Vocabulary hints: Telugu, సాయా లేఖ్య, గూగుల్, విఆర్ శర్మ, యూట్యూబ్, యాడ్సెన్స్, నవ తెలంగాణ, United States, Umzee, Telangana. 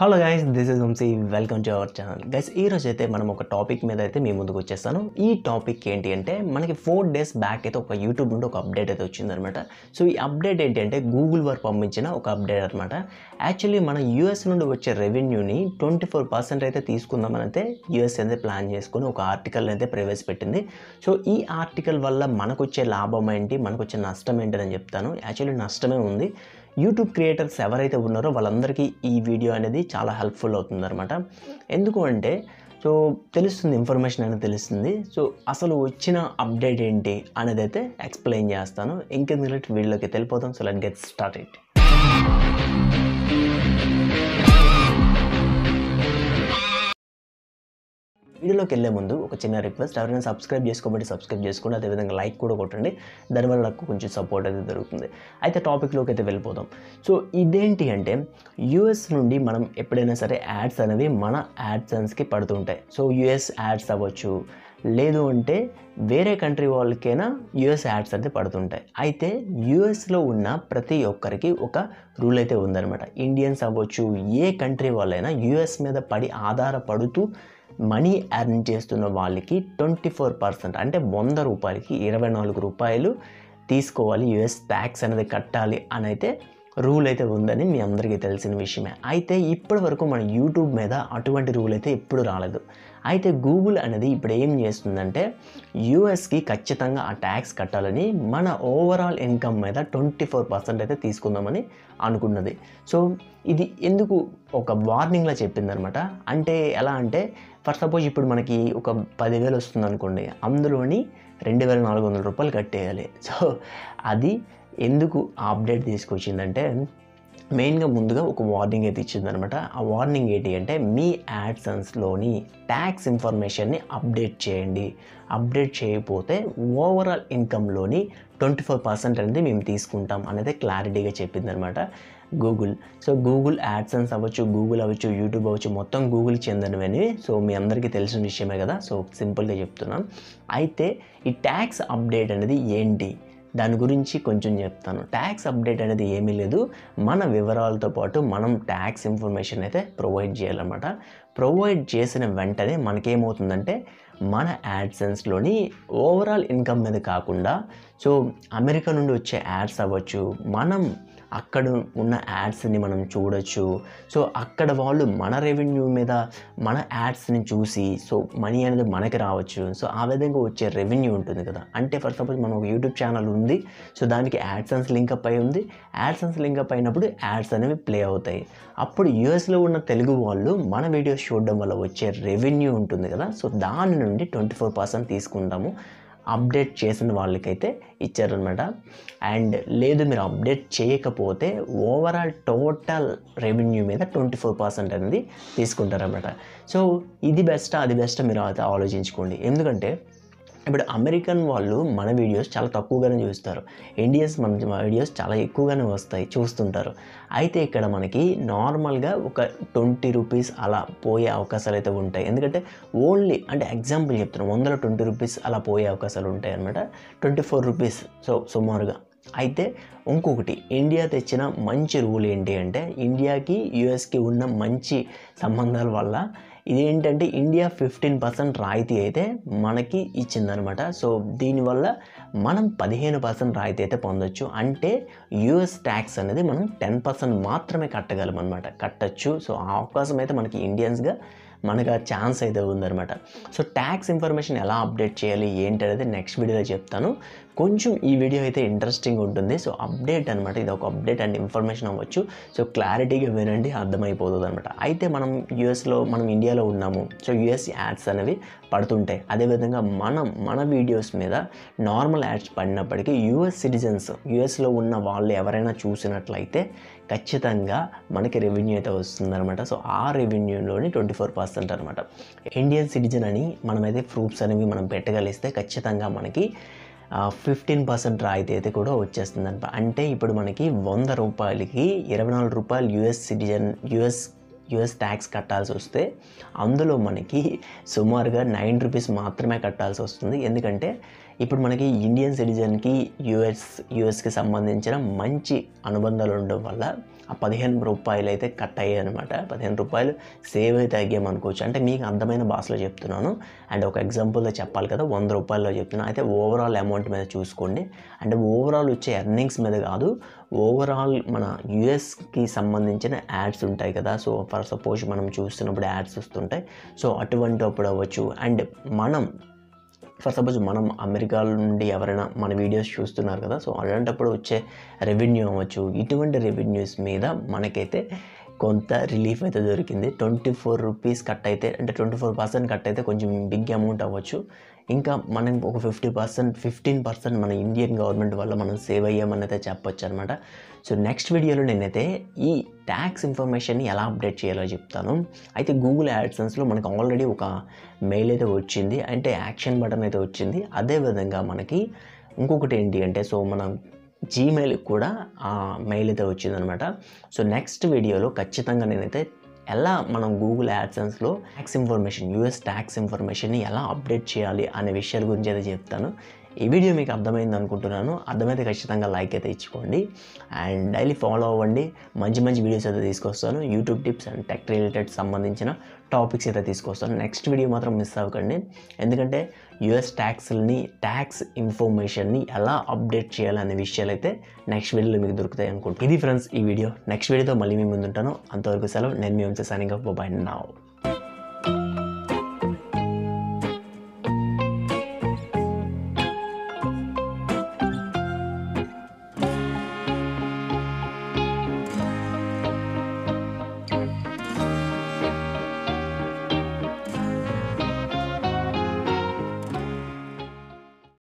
Hello guys, this is Umzee, welcome to our channel. Guys, ఈ రోజు అయితే మనం ఒక టాపిక్ మీద అయితే మీ ముందుకు వచ్చేస్తాను. ఈ టాపిక్ ఏంటి అంటే, మనకి 4 days బ్యాక్ అయితే ఒక యూట్యూబ్ నుండి ఒక అప్డేట్ అయితే వచ్చిందనమాట. సో ఈ అప్డేట్ ఏంటి అంటే, గూగుల్ వారు పంపించిన ఒక అప్డేట్ అనమాట. యాక్చువల్లీ మన యూఎస్ నుండి వచ్చే రెవెన్యూని 24% అయితే తీసుకుందామని అయితే యూఎస్ అయితే ప్లాన్ చేసుకుని ఒక ఆర్టికల్ అయితే ప్రవేశపెట్టింది. సో ఈ ఆర్టికల్ వల్ల మనకు వచ్చే లాభం ఏంటి, మనకు వచ్చే నష్టం ఏంటని చెప్తాను. యాక్చువల్లీ నష్టమే ఉంది. యూట్యూబ్ క్రియేటర్స్ ఎవరైతే ఉన్నారో వాళ్ళందరికీ ఈ వీడియో అనేది చాలా హెల్ప్ఫుల్ అవుతుందన్నమాట. ఎందుకు అంటే, సో తెలుస్తుంది, ఇన్ఫర్మేషన్ అనేది తెలుస్తుంది. సో అసలు వచ్చిన అప్డేట్ ఏంటి అనేది అయితే ఎక్స్ప్లెయిన్ చేస్తాను. ఇంకెందుకంటే వీడియోకి వెళ్ళిపోతాం. So let get started. వీడియోలోకి వెళ్ళే ముందు ఒక చిన్న రిక్వెస్ట్, ఎవరైనా సబ్స్క్రైబ్ చేసుకోబట్టి సబ్స్క్రైబ్ చేసుకోండి, అదేవిధంగా లైక్ కూడా కొట్టండి. దానివల్ల నాకు కొంచెం సపోర్ట్ అయితే దొరుకుతుంది. అయితే టాపిక్లోకి అయితే వెళ్ళిపోదాం. సో ఇదేంటి అంటే, యూఎస్ నుండి మనం ఎప్పుడైనా సరే యాడ్స్ అనేవి మన యాడ్సెన్స్కి పడుతుంటాయి. సో యూఎస్ యాడ్స్ అవ్వచ్చు, లేదు అంటే వేరే కంట్రీ వాళ్ళకైనా యూఎస్ యాడ్స్ అయితే పడుతుంటాయి. అయితే యూఎస్లో ఉన్న ప్రతి ఒక్కరికి ఒక రూల్ అయితే ఉందన్నమాట. ఇండియన్స్ అవ్వచ్చు, ఏ కంట్రీ వాళ్ళైనా యూఎస్ మీద పడి ఆధారపడుతూ మనీ ఎర్న్ చేస్తున్న వాళ్ళకి 24%, అంటే 100 రూపాయలకి 24 రూపాయలు తీసుకోవాలి, యూఎస్ ట్యాక్స్ అనేది కట్టాలి అని అయితే రూల్ అయితే ఉందని మీ అందరికీ తెలిసిన విషయమే. అయితే ఇప్పటి వరకు మన యూట్యూబ్ మీద అటువంటి రూల్ అయితే ఎప్పుడు రాలేదు. అయితే గూగుల్ అనేది ఇప్పుడు ఏం చేస్తుందంటే, యూఎస్కి ఖచ్చితంగా ఆ ట్యాక్స్ కట్టాలని మన ఓవరాల్ ఇన్కమ్ మీద 24% అయితే తీసుకుందామని అనుకున్నది. సో ఇది ఎందుకు ఒక వార్నింగ్లా చెప్పిందనమాట. అంటే ఎలా అంటే, ఫర్ సపోజ్ ఇప్పుడు మనకి ఒక 10,000 వస్తుంది అనుకోండి, అందులోని 2,400 రూపాయలు కట్టేయాలి. సో అది ఎందుకు ఆ అప్డేట్ తీసుకొచ్చిందంటే, మెయిన్గా ముందుగా ఒక వార్నింగ్ అయితే ఇచ్చిందనమాట. ఆ వార్నింగ్ ఏంటి అంటే, మీ యాడ్సెన్స్లోని ట్యాక్స్ ఇన్ఫర్మేషన్ని అప్డేట్ చేయండి, అప్డేట్ చేయకపోతే ఓవరాల్ ఇన్కమ్లోని 24% అనేది మేము తీసుకుంటాం అనేది క్లారిటీగా చెప్పిందనమాట గూగుల్. సో గూగుల్ యాడ్సెన్స్ అవ్వచ్చు, గూగుల్ అవ్వచ్చు, యూట్యూబ్ అవ్వచ్చు, మొత్తం గూగుల్ చెందినవని సో మీ అందరికీ తెలిసిన విషయమే కదా. సో సింపుల్గా చెప్తున్నాం. అయితే ఈ ట్యాక్స్ అప్డేట్ అనేది ఏంటి, దాని గురించి కొంచెం చెప్తాను. ట్యాక్స్ అప్డేట్ అనేది ఏమీ లేదు. మన వివరాలతో పాటు మనం ట్యాక్స్ ఇన్ఫర్మేషన్ అయితే ప్రొవైడ్ చేయాలన్నమాట. ప్రొవైడ్ చేసిన వెంటనే మనకేమవుతుందంటే, మన యాడ్సెన్స్లోని ఓవరాల్ ఇన్కమ్ మీద కాకుండా, సో అమెరికా నుండి వచ్చే యాడ్స్ అవ్వచ్చు, మనం అక్కడ ఉన్న యాడ్స్ని మనం చూడొచ్చు. సో అక్కడ వాళ్ళు మన రెవెన్యూ మీద మన యాడ్స్ని చూసి సో మనీ అనేది మనకి రావచ్చు. సో ఆ విధంగా వచ్చే రెవెన్యూ ఉంటుంది కదా. అంటే ఫర్ సపోజ్ మనం ఒక యూట్యూబ్ ఛానల్ ఉంది, సో దానికి యాడ్సెన్స్ లింకప్ అయి ఉంది. యాడ్సెన్స్ లింకప్ అయినప్పుడు యాడ్స్ అనేవి ప్లే అవుతాయి. అప్పుడు యూఎస్లో ఉన్న తెలుగు వాళ్ళు మన వీడియోస్ చూడడం వల్ల వచ్చే రెవెన్యూ ఉంటుంది కదా, సో దాని నుండి 24% తీసుకుంటాము అప్డేట్ చేసిన వాళ్ళకైతే ఇచ్చారనమాట. అండ్ లేదు, మీరు అప్డేట్ చేయకపోతే ఓవరాల్ టోటల్ రెవెన్యూ మీద 24% అనేది తీసుకుంటారనమాట. సో ఇది బెస్టా అది బెస్టా మీరు అయితే ఆలోచించుకోండి. ఎందుకంటే ఇప్పుడు అమెరికన్ వాళ్ళు మన వీడియోస్ చాలా తక్కువగానే చూస్తారు, ఇండియన్స్ మన వీడియోస్ చాలా ఎక్కువగానే వస్తాయి, చూస్తుంటారు. అయితే ఇక్కడ మనకి నార్మల్గా ఒక 20 రూపీస్ అలా పోయే అవకాశాలు అయితే ఉంటాయి. ఎందుకంటే ఓన్లీ, అంటే ఎగ్జాంపుల్ చెప్తున్నాను, 120 రూపీస్ అలా పోయే అవకాశాలు ఉంటాయి అనమాట. 24 రూపీస్ సో సుమారుగా. అయితే ఇంకొకటి, ఇండియా తెచ్చిన మంచి రూల్ ఏంటి అంటే, ఇండియాకి యూఎస్కి ఉన్న మంచి సంబంధాల వల్ల ఇదేంటంటే, ఇండియా 15% రాయితీ అయితే మనకి ఇచ్చిందనమాట. సో దీనివల్ల మనం 15% రాయితీ అయితే పొందొచ్చు. అంటే యూఎస్ ట్యాక్స్ అనేది మనం 10% మాత్రమే కట్టగలం అనమాట, కట్టచ్చు. సో ఆ అవకాశం అయితే మనకి ఇండియన్స్గా మనకు ఆ ఛాన్స్ అయితే ఉందనమాట. సో ట్యాక్స్ ఇన్ఫర్మేషన్ ఎలా అప్డేట్ చేయాలి ఏంటి అనేది నెక్స్ట్ వీడియోలో చెప్తాను. కొంచెం ఈ వీడియో అయితే ఇంట్రెస్టింగ్ ఉంటుంది. సో అప్డేట్ అనమాట, ఇది ఒక అప్డేట్ అండ్ ఇన్ఫర్మేషన్ అవ్వచ్చు. సో క్లారిటీగా వినండి, అర్థమైపోతుంది అనమాట. అయితే మనం యూఎస్లో, మనం ఇండియాలో ఉన్నాము, సో యూఎస్ యాడ్స్ అనేవి పడుతుంటాయి. అదేవిధంగా మన వీడియోస్ మీద నార్మల్ యాడ్స్ పడినప్పటికీ యూఎస్ సిటిజన్స్, యూఎస్లో ఉన్న వాళ్ళు ఎవరైనా చూసినట్లయితే ఖచ్చితంగా మనకి రెవెన్యూ అయితే వస్తుందన్నమాట. సో ఆ రెవెన్యూలోని 24% అనమాట. ఇండియన్ సిటిజన్ అని మనమైతే ప్రూఫ్స్ అనేవి మనం పెట్టగలిస్తే ఖచ్చితంగా మనకి 15% రాయితీ అయితే కూడా వచ్చేస్తుంది అనమాట. అంటే ఇప్పుడు మనకి 100 రూపాయలకి 24 రూపాయలు యూఎస్ ట్యాక్స్ కట్టాల్సి వస్తే, అందులో మనకి సుమారుగా 9 రూపీస్ మాత్రమే కట్టాల్సి వస్తుంది. ఎందుకంటే ఇప్పుడు మనకి ఇండియన్ సిటిజన్కి యూఎస్కి సంబంధించిన మంచి అనుబంధాలు ఉండడం వల్ల ఆ 15 రూపాయలు అయితే కట్ అయ్యాయి అన్నమాట. 15 రూపాయలు సేవ్ అయితే అయ్యామనుకోవచ్చు. అంటే మీకు అందమైన భాషలో చెప్తున్నాను అండ్ ఒక ఎగ్జాంపుల్లో చెప్పాలి కదా, 100 రూపాయల్లో చెప్తున్నాను. అయితే ఓవరాల్ అమౌంట్ మీద చూసుకోండి, అంటే ఓవరాల్ వచ్చే ఎర్నింగ్స్ మీద కాదు, ఓవరాల్ మన యూఎస్కి సంబంధించిన యాడ్స్ ఉంటాయి కదా. సో ఫర్ సపోజ్ మనం చూస్తున్నప్పుడు యాడ్స్ వస్తుంటాయి, సో అటువంటి అప్పుడు అవ్వచ్చు. అండ్ మనం ఫర్ సపోజ్ మనం అమెరికా నుండి ఎవరైనా మన వీడియోస్ చూస్తున్నారు కదా, సో అలాంటప్పుడు వచ్చే రెవెన్యూ అవ్వచ్చు. ఇటువంటి రెవెన్యూస్ మీద మనకైతే కొంత రిలీఫ్ అయితే దొరికింది. 24 రూపీస్ కట్ అయితే, అంటే 24% కట్ అయితే కొంచెం బిగ్ అమౌంట్ అవ్వచ్చు. ఇంకా మనం ఒక 15% మన ఇండియన్ గవర్నమెంట్ వల్ల మనం సేవ్ అయ్యామని అయితే చెప్పొచ్చు అనమాట. సో నెక్స్ట్ వీడియోలో నేనైతే ఈ ట్యాక్స్ ఇన్ఫర్మేషన్ని ఎలా అప్డేట్ చేయాలో చెప్తాను. అయితే గూగుల్ యాడ్సెన్స్లో మనకు ఆల్రెడీ ఒక మెయిల్ అయితే వచ్చింది, అంటే యాక్షన్ బటన్ అయితే వచ్చింది. అదేవిధంగా మనకి ఇంకొకటి ఏంటి అంటే, సో మనం జీమెయిల్కి కూడా ఆ మెయిల్ అయితే వచ్చిందనమాట. సో నెక్స్ట్ వీడియోలో ఖచ్చితంగా నేనైతే ఎలా మనం గూగుల్ యాడ్సెన్స్లో ట్యాక్స్ ఇన్ఫర్మేషన్, యూఎస్ ట్యాక్స్ ఇన్ఫర్మేషన్ని ఎలా అప్డేట్ చేయాలి అనే విషయాల గురించి అయితే చెప్తాను. ఈ వీడియో మీకు అర్థమైంది అనుకుంటున్నాను. అర్థమైతే ఖచ్చితంగా లైక్ అయితే ఇచ్చుకోండి అండ్ డైలీ ఫాలో అవ్వండి. మంచి మంచి వీడియోస్ అయితే తీసుకొస్తాను, యూట్యూబ్ tips and tech related సంబంధించిన టాపిక్స్ అయితే తీసుకొస్తాను. నెక్స్ట్ వీడియో మాత్రం మిస్ అవ్వకండి, ఎందుకంటే యూఎస్ ట్యాక్స్ని, ట్యాక్స్ ఇన్ఫర్మేషన్ని ఎలా అప్డేట్ చేయాలనే విషయాలు అయితే నెక్స్ట్ వీడియోలో మీకు దొరుకుతాయి అనుకుంటున్నాను. ఇది ఫ్రెండ్స్ ఈ వీడియో. నెక్స్ట్ వీడియోతో మళ్ళీ మీ ముందుంటాను. అంతవరకు సెలవు. నేను మీ Umzee signing off. Bye bye now.